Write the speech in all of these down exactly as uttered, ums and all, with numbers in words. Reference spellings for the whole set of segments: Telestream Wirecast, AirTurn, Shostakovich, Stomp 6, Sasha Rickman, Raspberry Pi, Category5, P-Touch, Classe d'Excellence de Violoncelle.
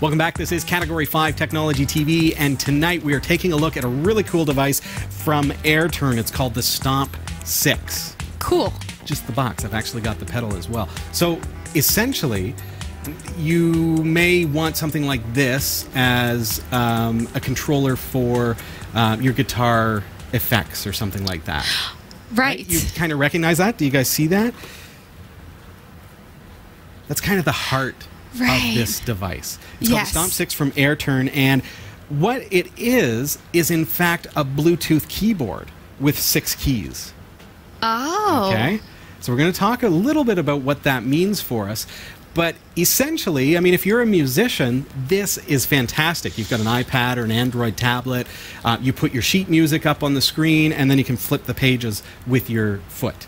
Welcome back. This is Category five Technology T V, and tonight we are taking a look at a really cool device from AirTurn. It's called the Stomp six. Cool. Just the box. I've actually got the pedal as well. So essentially, you may want something like this as um, a controller for uh, your guitar effects or something like that. Right. You kind of recognize that? Do you guys see that? That's kind of the heart right. of this device. It's yes. called Stomp six from AirTurn, and what it is is in fact a Bluetooth keyboard with six keys. Oh. Okay. So we're going to talk a little bit about what that means for us. But essentially, I mean, if you're a musician, this is fantastic. You've got an iPad or an Android tablet. Uh, you put your sheet music up on the screen, and then you can flip the pages with your foot,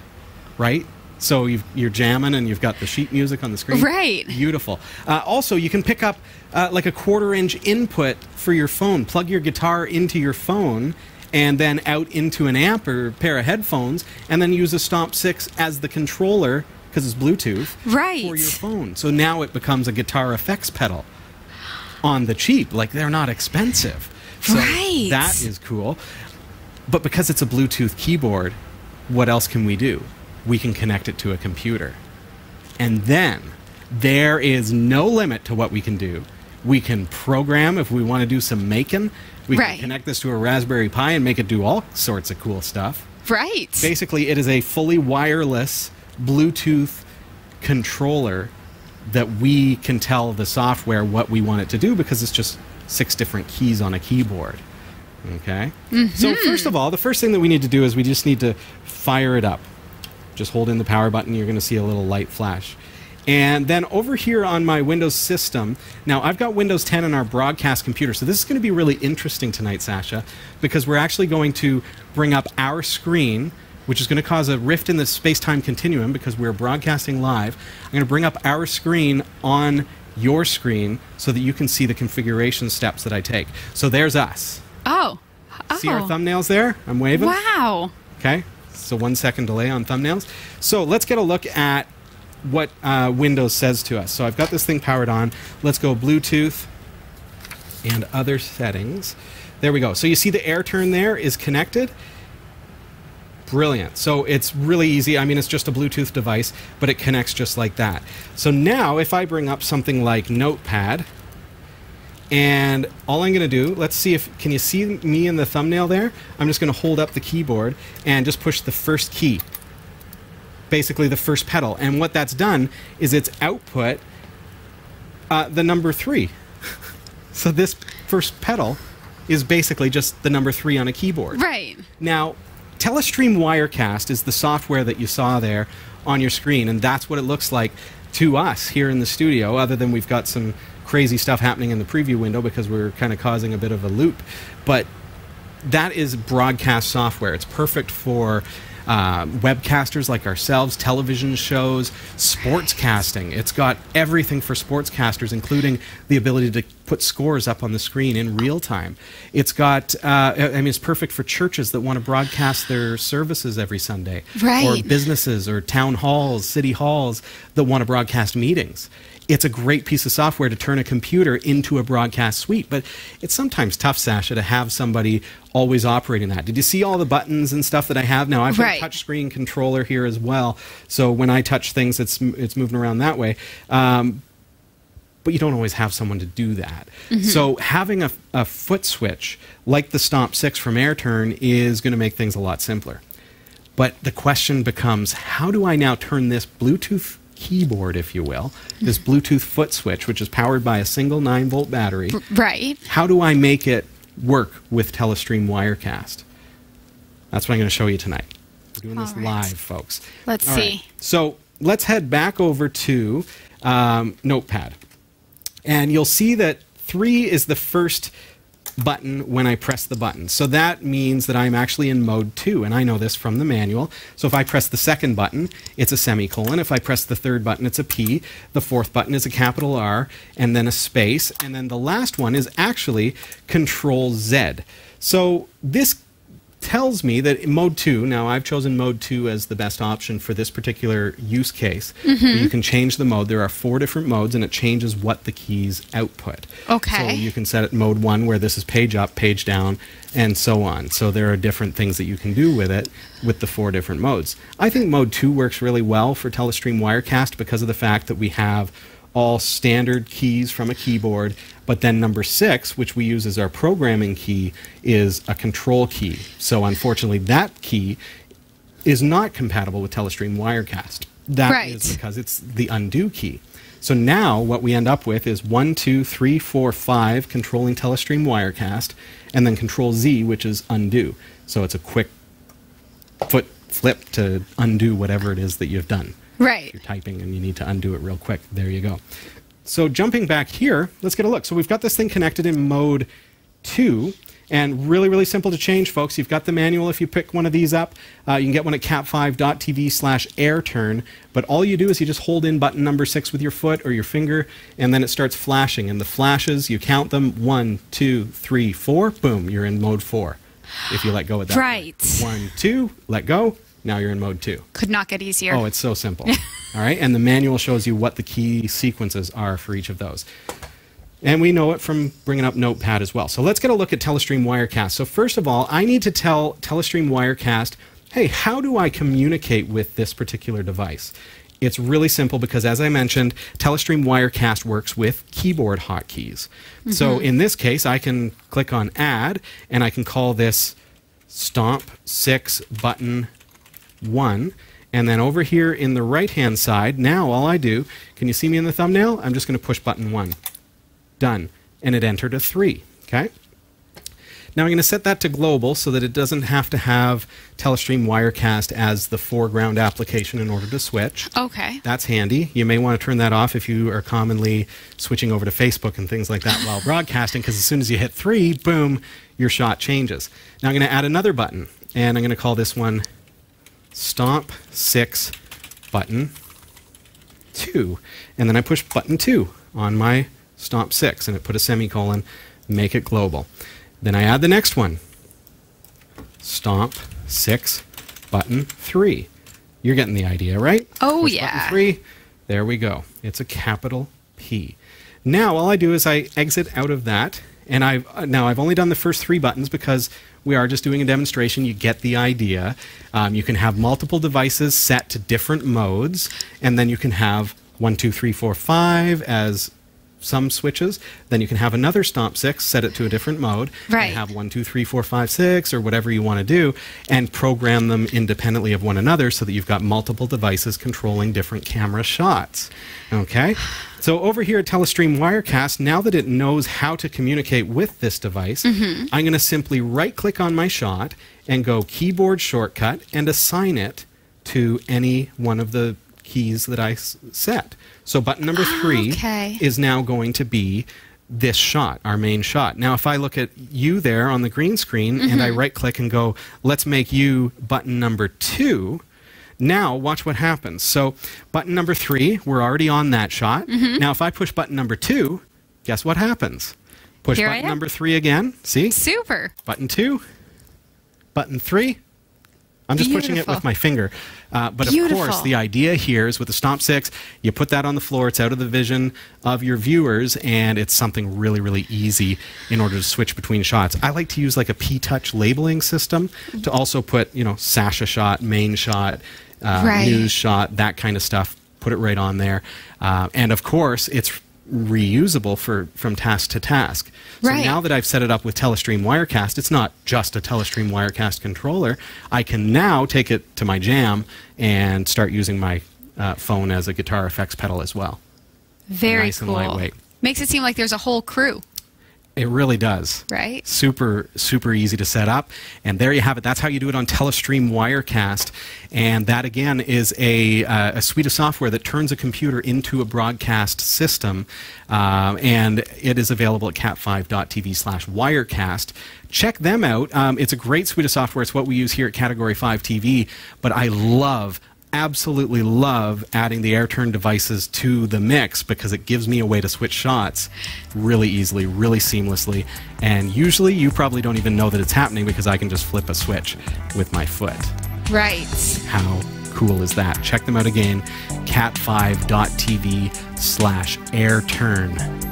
right? So you've, you're jamming, and you've got the sheet music on the screen. Right. Beautiful. Uh, also, you can pick up uh, like a quarter-inch input for your phone. Plug your guitar into your phone, and then out into an amp or pair of headphones, and then use a Stomp six as the controller, because it's Bluetooth, right. for your phone. So now it becomes a guitar effects pedal on the cheap. Like, they're not expensive. So right. that is cool. But because it's a Bluetooth keyboard, what else can we do? We can connect it to a computer. And then there is no limit to what we can do. We can program if we want to do some making. We right. can connect this to a Raspberry Pi and make it do all sorts of cool stuff. Right. Basically, it is a fully wireless Bluetooth controller that we can tell the software what we want it to do, because it's just six different keys on a keyboard. Okay? Mm-hmm. So first of all, the first thing that we need to do is we just need to fire it up. Just hold in the power button. You're going to see a little light flash. And then over here on my Windows system, now I've got Windows ten on our broadcast computer, so this is going to be really interesting tonight, Sasha, because we're actually going to bring up our screen, which is going to cause a rift in the space-time continuum because we're broadcasting live. I'm going to bring up our screen on your screen so that you can see the configuration steps that I take. So there's us. Oh. oh. See our thumbnails there? I'm waving. Wow. Okay. So one second delay on thumbnails. So let's get a look at what uh, Windows says to us. So I've got this thing powered on. Let's go Bluetooth and other settings. There we go. So you see the AirTurn there is connected. Brilliant. So it's really easy. I mean, it's just a Bluetooth device, but it connects just like that. So now if I bring up something like Notepad, and all I'm going to do, let's see if, can you see me in the thumbnail there? I'm just going to hold up the keyboard and just push the first key, basically the first pedal. And what that's done is it's output uh, the number three. So this first pedal is basically just the number three on a keyboard. Right. Now, Telestream Wirecast is the software that you saw there on your screen, and that's what it looks like to us here in the studio, other than we've got some crazy stuff happening in the preview window because we're kind of causing a bit of a loop. But that is broadcast software. It's perfect for uh, webcasters like ourselves, television shows, sportscasting. It's got everything for sportscasters, including the ability to put scores up on the screen in real time. It's got, uh, I mean, it's perfect for churches that want to broadcast their services every Sunday. Right. Or businesses or town halls, city halls that want to broadcast meetings. It's a great piece of software to turn a computer into a broadcast suite, but it's sometimes tough, Sasha, to have somebody always operating that. Did you see all the buttons and stuff that I have now? I've got right. a touch screen controller here as well, so when I touch things, it's, it's moving around that way. Um, but you don't always have someone to do that. Mm-hmm. So having a, a foot switch like the Stomp six from AirTurn is going to make things a lot simpler. But the question becomes, how do I now turn this Bluetooth keyboard, if you will, this Bluetooth foot switch, which is powered by a single nine volt battery. Right. How do I make it work with Telestream Wirecast? That's what I'm going to show you tonight. We're doing All this right. live, folks. Let's All see. Right. So let's head back over to um, Notepad. And you'll see that three is the first button when I press the button. So that means that I'm actually in mode two, and I know this from the manual. So if I press the second button, it's a semicolon. If I press the third button, it's a P. The fourth button is a capital R, and then a space. And then the last one is actually Control Z. So this tells me that in mode two, now I've chosen mode two as the best option for this particular use case. Mm-hmm. You can change the mode. There are four different modes, and it changes what the keys output. Okay. So you can set it mode one, where this is page up, page down, and so on. So there are different things that you can do with it, with the four different modes. I think mode two works really well for Telestream Wirecast because of the fact that we have all standard keys from a keyboard, but then number six, which we use as our programming key, is a control key. So unfortunately, that key is not compatible with Telestream Wirecast. That right. is because it's the undo key. So now what we end up with is one, two, three, four, five, controlling Telestream Wirecast, and then control Z, which is undo. So it's a quick foot flip to undo whatever it is that you've done. Right. If you're typing and you need to undo it real quick, there you go. So jumping back here, let's get a look. So we've got this thing connected in mode two, and really, really simple to change, folks. You've got the manual if you pick one of these up. Uh, you can get one at cat five dot t v slash airturn, but all you do is you just hold in button number six with your foot or your finger, and then it starts flashing. And the flashes, you count them, one, two, three, four, boom, you're in mode four. If you let go at that. Right. Point. One, two, let go. Now you're in mode two. Could not get easier. Oh, it's so simple. All right, and the manual shows you what the key sequences are for each of those. And we know it from bringing up Notepad as well. So let's get a look at Telestream Wirecast. So first of all, I need to tell Telestream Wirecast, hey, how do I communicate with this particular device? It's really simple because, as I mentioned, Telestream Wirecast works with keyboard hotkeys. Mm-hmm. So in this case, I can click on Add, and I can call this Stomp six button one, and then over here in the right hand side, now all I do, can you see me in the thumbnail? I'm just going to push button one. Done. And it entered a three. Okay. Now I'm going to set that to global so that it doesn't have to have Telestream Wirecast as the foreground application in order to switch. Okay. That's handy. You may want to turn that off if you are commonly switching over to Facebook and things like that while broadcasting, because as soon as you hit three, boom, your shot changes. Now I'm going to add another button, and I'm going to call this one Stomp six button two, and then I push button two on my Stomp six, and it put a semicolon, make it global. Then I add the next one, Stomp six button three. You're getting the idea, right? Oh, push yeah. Button three. There we go. It's a capital P. Now all I do is I exit out of that, and I've now I've only done the first three buttons because we are just doing a demonstration. You get the idea. Um, you can have multiple devices set to different modes, and then you can have one, two, three, four, five as some switches. Then you can have another Stomp six, set it to a different mode, right. and have one, two, three, four, five, six, or whatever you want to do, and program them independently of one another so that you've got multiple devices controlling different camera shots. Okay? So over here at Telestream Wirecast, now that it knows how to communicate with this device, mm-hmm. I'm going to simply right-click on my shot and go keyboard shortcut and assign it to any one of the keys that I set. So button number three oh, okay. is now going to be this shot, our main shot. Now if I look at you there on the green screen mm-hmm. and I right click and go, let's make you button number two, now watch what happens. So button number three, we're already on that shot. Mm-hmm. Now if I push button number two, guess what happens? Push Here button number three again, see? Super. Button two, button three. I'm just Beautiful. Pushing it with my finger. Uh, but Beautiful. Of course, the idea here is with the Stomp six, you put that on the floor, it's out of the vision of your viewers, and it's something really, really easy in order to switch between shots. I like to use like a P-Touch labeling system to also put, you know, Sasha shot, main shot, uh, right. news shot, that kind of stuff. Put it right on there. Uh, and of course, it's reusable for from task to task. So right. now that I've set it up with Telestream Wirecast, it's not just a Telestream Wirecast controller. I can now take it to my jam and start using my uh, phone as a guitar effects pedal as well. Very nice cool. and lightweight. Makes it seem like there's a whole crew. It really does. Right? Super, super easy to set up. And there you have it. That's how you do it on Telestream Wirecast. And that, again, is a, uh, a suite of software that turns a computer into a broadcast system. Um, and it is available at cat five dot t v slash wirecast. Check them out. Um, it's a great suite of software. It's what we use here at Category five T V. But I love absolutely love adding the AirTurn devices to the mix because it gives me a way to switch shots really easily, really seamlessly, and usually you probably don't even know that it's happening because I can just flip a switch with my foot. Right. How cool is that? Check them out again, cat five dot t v slash airturn.